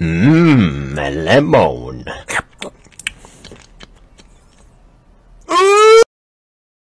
Lemon.